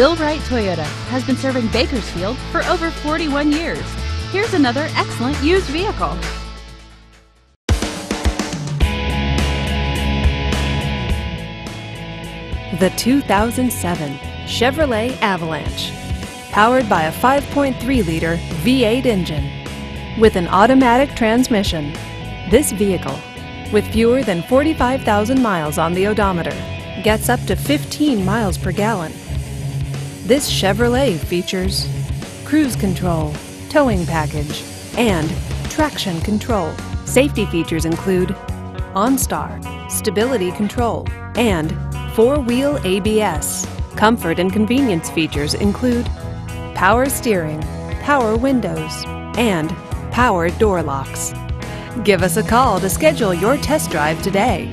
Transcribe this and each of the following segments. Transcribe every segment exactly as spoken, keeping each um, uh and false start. Bill Wright Toyota has been serving Bakersfield for over forty-one years. Here's another excellent used vehicle. The two thousand seven Chevrolet Avalanche, powered by a five point three liter V eight engine with an automatic transmission. This vehicle, with fewer than forty-five thousand miles on the odometer, gets up to fifteen miles per gallon. This Chevrolet features cruise control, towing package, and traction control. Safety features include OnStar, stability control, and four-wheel A B S. Comfort and convenience features include power steering, power windows, and power door locks. Give us a call to schedule your test drive today.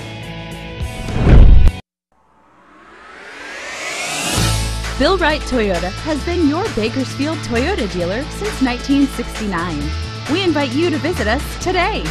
Bill Wright Toyota has been your Bakersfield Toyota dealer since nineteen sixty-nine. We invite you to visit us today.